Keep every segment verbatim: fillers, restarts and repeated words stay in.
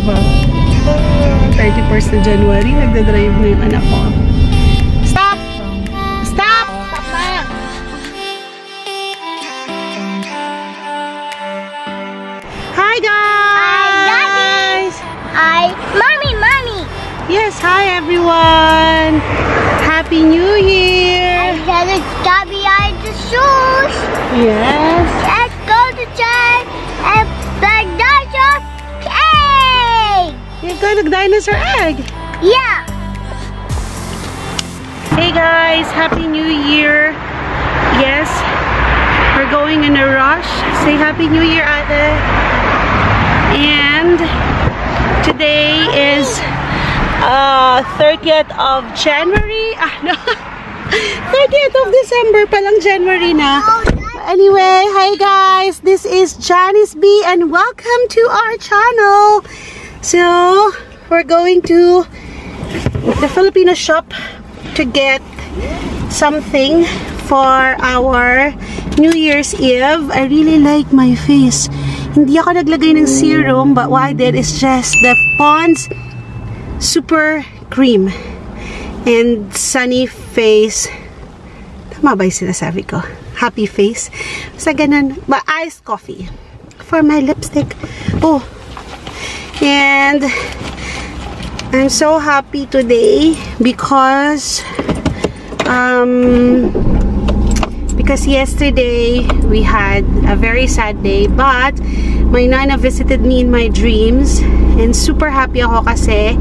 diba? thirty-first of January, nagdadrive na yung anak ko. Stop! Stop! Stop na yan! Hi guys! Hi, Mommy, Mommy! Yes, hi everyone! Happy New Year! I said it's got behind the shoes! Yes! Let's go to church and the dinosaur egg! You're going to dinosaur egg? Yeah! Hey guys! Happy New Year! Yes, we're going in a rush. Say Happy New Year, Ate! And today is Uh, thirtieth of January, ah, no. thirtieth of December palang January na. Anyway, hi guys, this is Janice B and welcome to our channel. So, we're going to the Filipino shop to get something for our New Year's Eve. I really like my face. Hindi ako naglagay ng serum, but what I did is just the Pond's Super Cream and Sunny Face. Tama ba yung sinasabi ko? Happy Face. Sa ganun. But iced coffee for my lipstick. Oh. And I'm so happy today because um because yesterday we had a very sad day, but my nana visited me in my dreams. And super happy ako kasi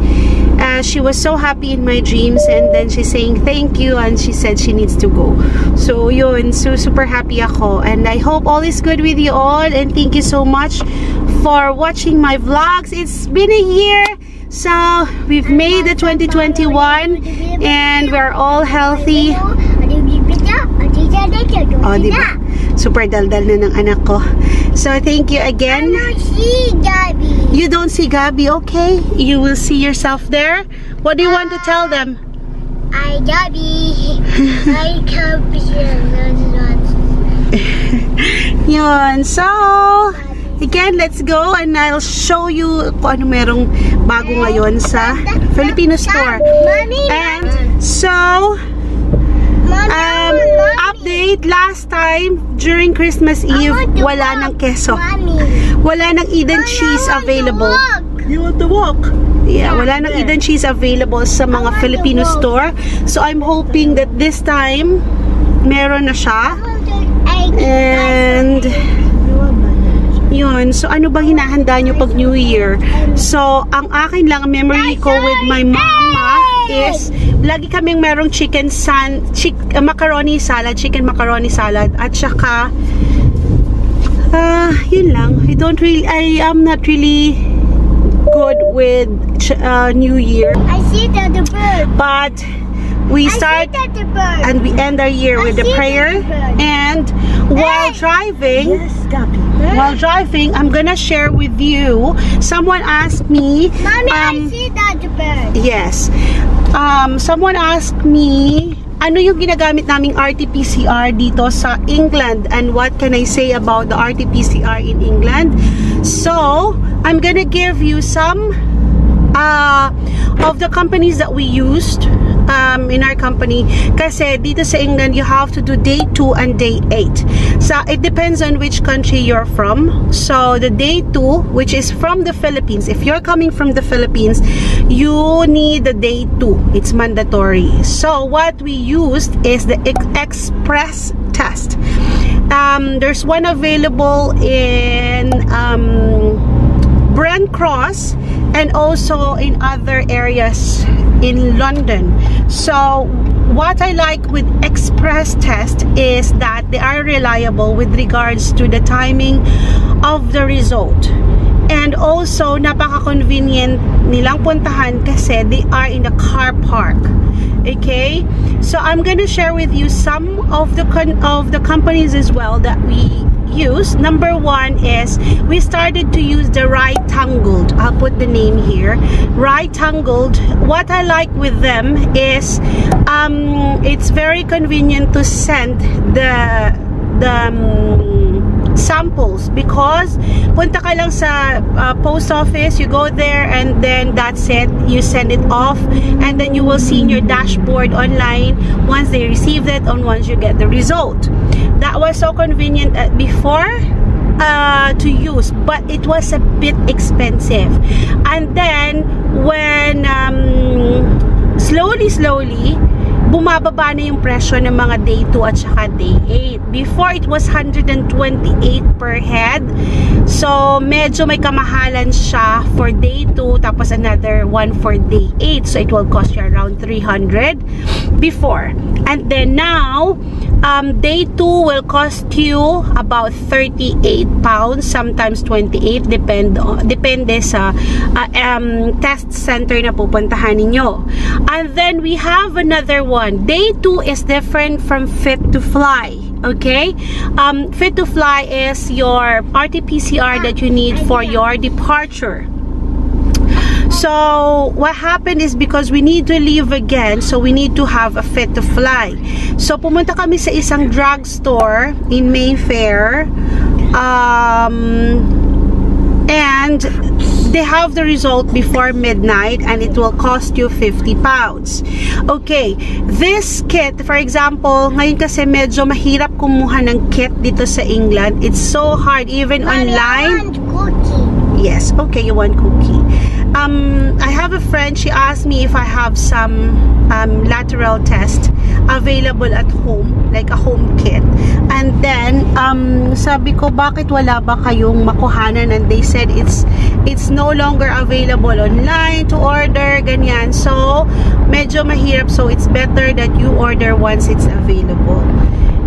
uh, she was so happy in my dreams, and then she's saying thank you and she said she needs to go. So yun, so super happy ako, and I hope all is good with you all, and thank you so much for watching my vlogs. It's been a year, so we've made the twenty twenty-one and we're all healthy. Oh, diba? Super daldal na ng anak ko. So thank you again. I don't see Gabby. You don't see Gabby, okay? You will see yourself there. What do you uh, want to tell them? I Gabby. I can't be here. Yun. So again, let's go and I'll show you kung ano merong bago ngayon sa Filipino store. And so Um, update, last time during Christmas Eve, wala ng keso. Wala ng Eden cheese available. You want to walk? Yeah, wala ng Eden cheese available sa mga Filipino store. So I'm hoping that this time meron na siya. And yun, so ano bang hinahanda nyo pag New Year? So ang akin lang, memory ko with my mama is lagi kaming merong chicken san, chick, uh, macaroni salad, chicken macaroni salad, at saka uh, yun lang. I don't really, I am not really good with uh, New Year. I see that the bird. But we start and we end our year I with a prayer. And while hey. driving, yes, hey. while driving, I'm gonna share with you. Someone asked me, Mommy, um, I see that the bird. Yes. Um, someone asked me, ano yung ginagamit naming R T P C R dito sa England, and what can I say about the R T P C R in England? So, I'm gonna give you some uh, of the companies that we used um, in our company. Kasi dito sa England, you have to do day two and day eight. So, it depends on which country you're from. So, the day two, which is from the Philippines. If you're coming from the Philippines, you need the day two. It's mandatory. So what we used is the ex Express Test. Um, there's one available in um, Brand Cross and also in other areas in London. So what I like with Express Test is that they are reliable with regards to the timing of the result. And also, napaka-convenient nilang puntahan kasi they are in the car park. Okay? So, I'm gonna share with you some of the con of the companies as well that we use. Number one is, we started to use the Rightangled. I'll put the name here. Rightangled. What I like with them is, um, it's very convenient to send the, the um, samples, because punta ka lang sa uh, post office, you go there and then that's it, you send it off, and then you will see in your dashboard online once they receive it and once you get the result. That was so convenient before uh, to use, but it was a bit expensive. And then when um, slowly slowly bumababa na yung presyo ng mga day two at saka day eight. Before, it was one hundred twenty-eight per head. So, medyo may kamahalan siya for day two, tapos another one for day eight. So, it will cost you around three hundred before. And then now, um, day two will cost you about thirty-eight pounds, sometimes twenty-eight, depend, depende sa uh, um, test center na pupuntahan ninyo. And then, we have another one. Day two is different from fit to fly, okay? Um, fit to fly is your R T P C R that you need for your departure. So what happened is, because we need to leave again, so we need to have a fit to fly. So pumunta kami sa isang drugstore in Mayfair, um, and they have the result before midnight, and it will cost you fifty pounds. Okay, this kit, for example, ngayon kasi medyo mahirap kumuha ng kit dito sa England. It's so hard, even online. I want cookie. Yes, okay, you want cookie. Um, I have a friend, she asked me if I have some um, lateral test available at home, like a home kit. And then, um, sabi ko, bakit wala ba kayong makuhanan? And they said, it's it's no longer available online to order, ganyan. So, medyo mahirap. So, it's better that you order once it's available.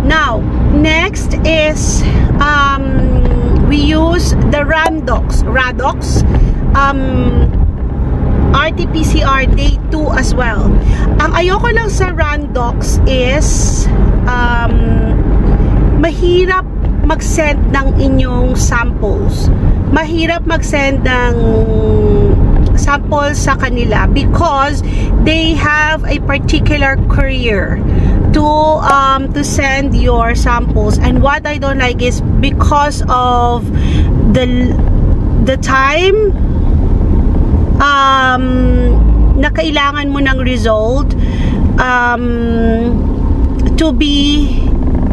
Now, next is, um, we use the Randox, Radox, um, R T P C R day two as well. Ang ayoko lang sa Randox is um, mahirap mag-send ng inyong samples. Mahirap mag-send ng samples sa kanila because they have a particular courier to um, to send your samples. And what I don't like is because of the the time um, na kailangan mo ng result um, to be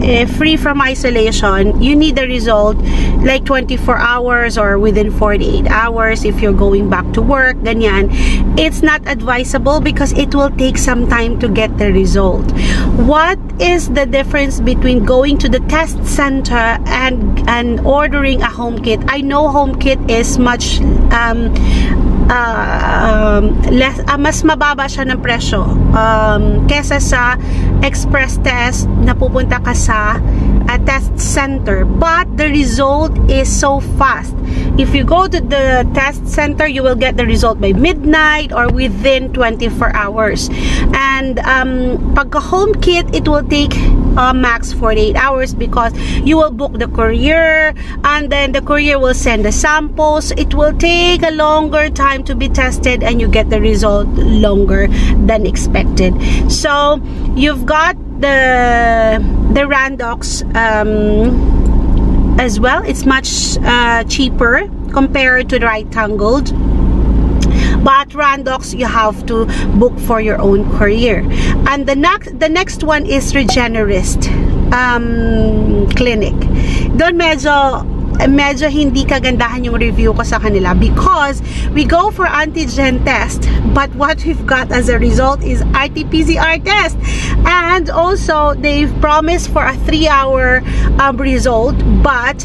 uh, free from isolation, you need the result like twenty-four hours or within forty-eight hours if you're going back to work, ganyan. It's not advisable because it will take some time to get the result. What is the difference between going to the test center and and ordering a home kit? I know home kit is much um, Uh, um, less, uh, mas mababa siya ng presyo um, kesa sa express test na pupunta ka sa uh, test center, but the result is so fast. If you go to the test center, you will get the result by midnight or within twenty-four hours, and um, pagka home kit, it will take Uh, max forty-eight hours because you will book the courier, and then the courier will send the samples. It will take a longer time to be tested, and you get the result longer than expected. So you've got the the Randox um, as well. It's much uh, cheaper compared to the Rightangled. But Randox, you have to book for your own courier. And the next the next one is Regenerist um, clinic. Doon medyo medyo hindi kagandahan yung review ko sa kanila because we go for antigen test, but what we've got as a result is R T P C R test. And also they've promised for a three hour um, result, but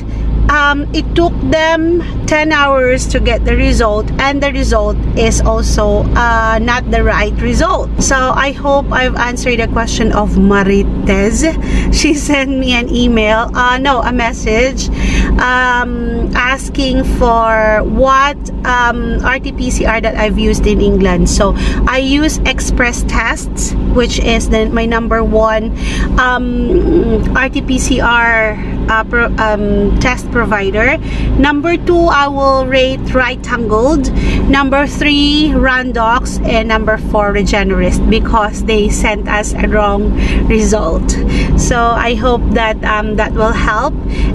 Um, it took them ten hours to get the result, and the result is also uh, not the right result. So I hope I've answered the question of Marites. She sent me an email, uh, no, a message um, asking for what um, R T P C R that I've used in England. So I use Express Tests, which is the, my number one um, R T P C R uh, pro, um, test provider. Number two, I will rate Rightangled. Number three, Randox, and number four, Regenerist, because they sent us a wrong result. So I hope that um, that will help.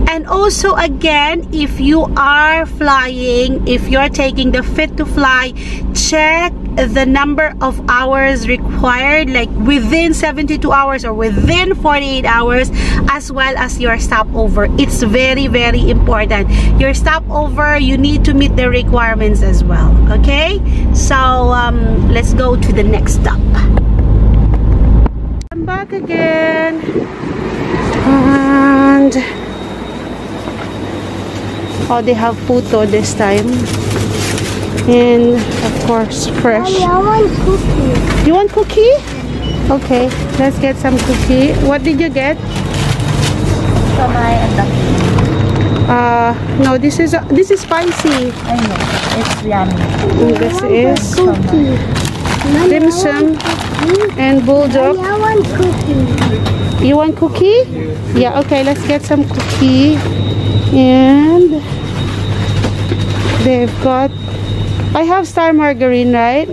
And also, again, if you are flying, if you're taking the fit to fly, check the number of hours required, like within seventy-two hours or within forty-eight hours, as well as your stopover. It's very, very important. Your stopover, you need to meet the requirements as well, okay? So um, let's go to the next stop. I'm back again, and oh, they have puto this time. And of course, fresh. Mommy, I want cookie. You want cookie? Okay, let's get some cookie. What did you get? Uh, no, this is uh, this is spicy. I know, it's yummy. And this is cookie. Dim sum and bulldog. I want cookie. You want cookie? Yeah. Okay, let's get some cookie. And they've got. I have star margarine, right?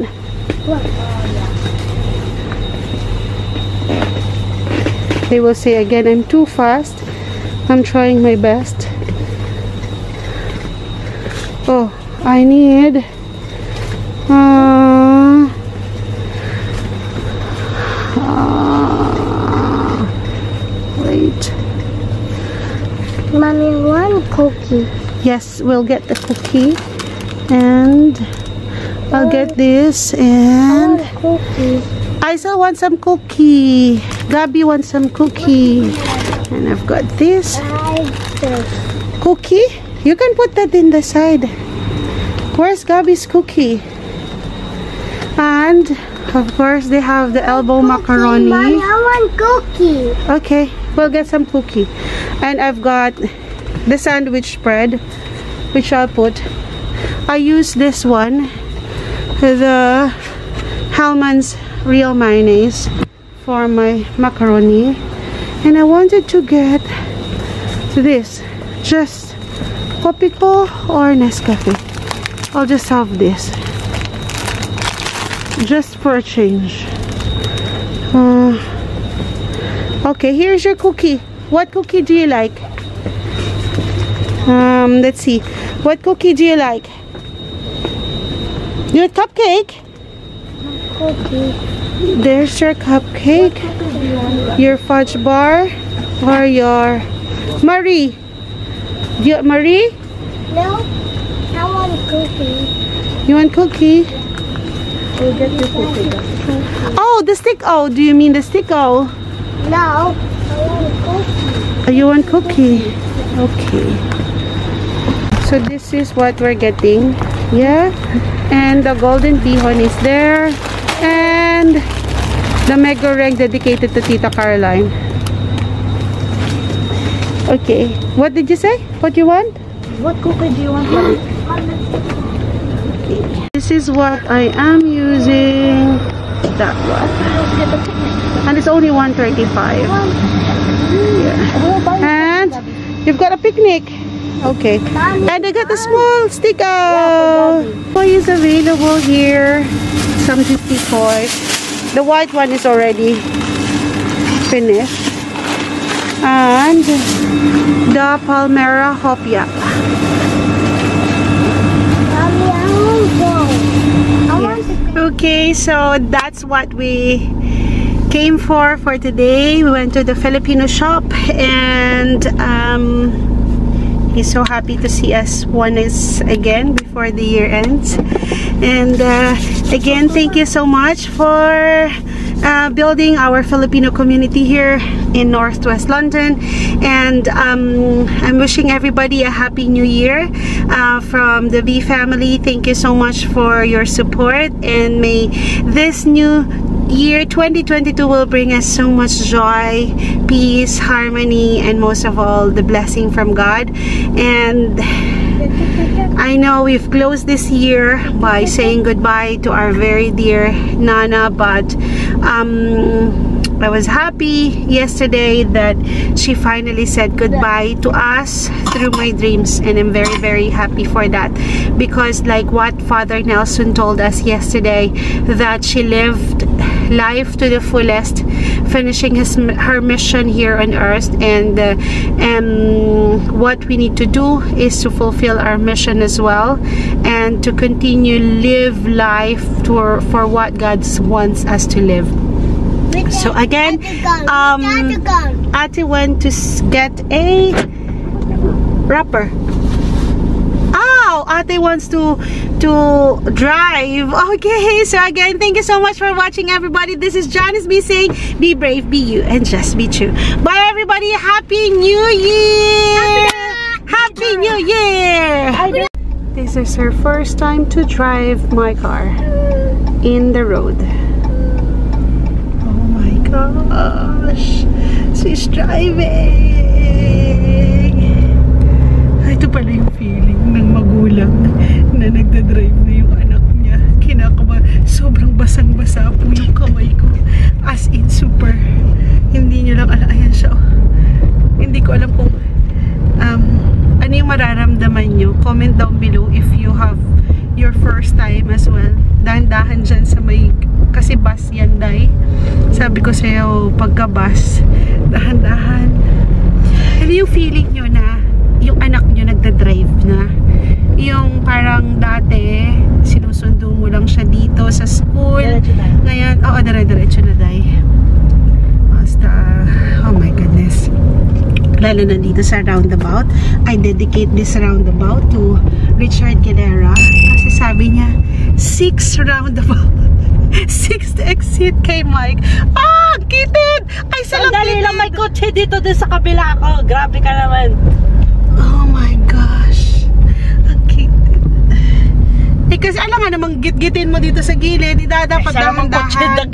They will say again, I'm too fast. I'm trying my best. Oh, I need uh, uh, wait. Mommy, one cookie. Yes, we'll get the cookie. And I'll get this, and I still want some cookie. Gabby wants some cookie, and I've got this cookie. You can put that in the side. Where's Gabby's cookie? And of course, they have the elbow macaroni. Mommy, I want cookie. Okay, we'll get some cookie, and I've got the sandwich spread, which I'll put. I use this one, the Hellmann's real mayonnaise, for my macaroni, and I wanted to get this, just Popiko or Nescafe. I'll just have this, just for a change. Uh, okay, here's your cookie. What cookie do you like? Um, let's see. What cookie do you like? Your cupcake? Cookie. There's your cupcake, you your fudge bar, or your Marie. Do you, Marie? No, I want cookie. You want cookie? We'll get the cookie. Oh, the stick-o. Do you mean the stick-o? No, I want cookie. Oh, you want cookie? Okay. So this is what we're getting. Yeah. And the Golden Bihon is there, and the Mega Ring dedicated to Tita Caroline. Okay, what did you say? What you want? What cookie do you want? Okay. This is what I am using. That one. And it's only one thirty-five. Yeah. And you've got a picnic. Okay, and I got a small stick-o. Koi is available here. Some juicy koi. The white one is already finished. And the Palmera Hopiap. Yes. Okay, so that's what we came for for today. We went to the Filipino shop, and um. he's so happy to see us once again before the year ends. And uh, again, thank you so much for uh, building our Filipino community here in Northwest London. And um, I'm wishing everybody a happy new year uh, from the B family. Thank you so much for your support, and may this new year twenty twenty-two will bring us so much joy, peace, harmony, and most of all, the blessing from God. And I know we've closed this year by saying goodbye to our very dear Nana, but um I was happy yesterday that she finally said goodbye to us through my dreams, and I'm very very happy for that, because like what Father Nelson told us yesterday, that she lived life to the fullest, finishing his her mission here on earth, and uh, and what we need to do is to fulfill our mission as well, and to continue live life for for what God wants us to live. So again, um, Ate went to get a wrapper. Ate wants to to drive. Okay, so again, thank you so much for watching, everybody. This is Janice B saying, be brave, be you, and just be true. Bye, everybody. Happy New Year! Happy New Year! This is her first time to drive my car in the road. Oh my gosh, she's driving. Ito pala yung feeling ng magulang na nagdadrive na yung anak niya. Kinakaba, sobrang basang-basa po yung kamay ko. As in, super. Hindi nyo lang ala, ayan siya. Oh. Hindi ko alam kung um, ano yung mararamdaman nyo. Comment down below if you have your first time as well. Dahan-dahan dyan sa may, kasi bus yan, day. Sabi ko sa'yo, pagka-bus, dahan-dahan. Ano yung feeling nyo na yung anak nyo nagda-drive na, yung parang dati sinusundo mo lang siya dito sa school, ngayon, oo, dire-diretso na dahi basta, oh my goodness, lalo na dito sa roundabout. I dedicate this roundabout to Richard Guilera, kasi sabi niya six roundabout sixth exit kay Mike. Ah, kitid! Ay, salang kitid! Dali lang, may kotse dito din sa kabila ko, grabe ka naman. Oh my gosh. Ang kitid. Eh kasi alam nga namang git-gitin mo dito sa gilid. Di da, dapat dahan-dahan.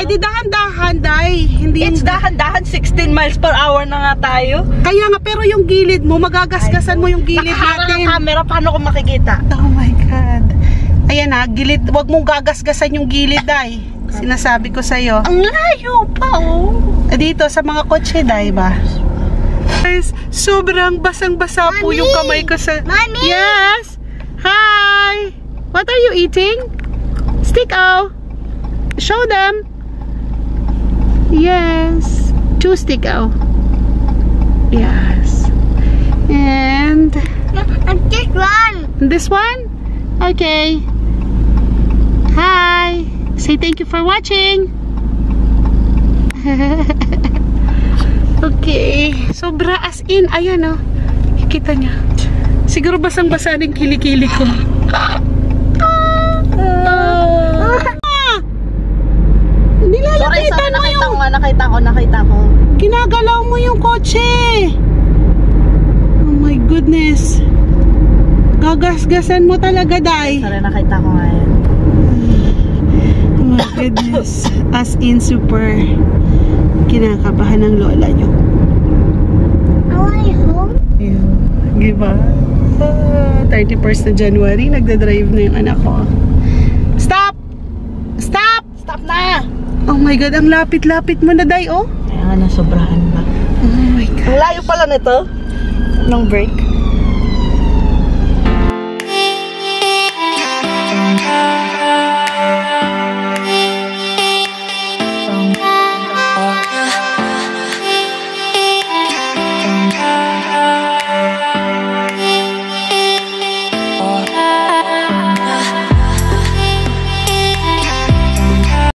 Eh di dahan-dahan, day. Hindi it's dahan-dahan. sixteen miles per hour na nga tayo. Kaya nga, pero yung gilid mo, magagasgasan mo yung gilid natin. Nakaharang ang camera, paano ko makikita? Oh my God. Ayan na, gilid. Huwag mong gagasgasan yung gilid, day. Sinasabi ko sa'yo. Ang layo pa, oh. Dito, sa mga kotse, day ba? Guys, sobrang basang-basa po yung kamay ko sa... Mommy! Yes! Hi! What are you eating? Stick-o! Show them! Yes! Two stick-o! Yes! And... and this one! This one? Okay! Hi! Say thank you for watching! Okay, sobra as in, ayan o, oh. Kikita niya. Siguro basang-basa din kilikili ko. Uh, ah! Nilalapitan sorry, sorry, mo yung... Sorry, nakita ko, nakita ko. Ginagalaw mo yung kotse. Oh my goodness. Gagasgasan mo talaga, day. Sorry, nakita ko nga yan. Oh my goodness. As in, super... kinakabahan ng lola nyo. Are you home? Yeah. Diba? Uh, thirty-first of January, nagdadrive na yung anak ko. Stop! Stop! Stop na! Oh my God, ang lapit-lapit mo na, day, oh. Kaya nga, nasobrahan ba? Oh my God. Ang layo pala nito, ng break.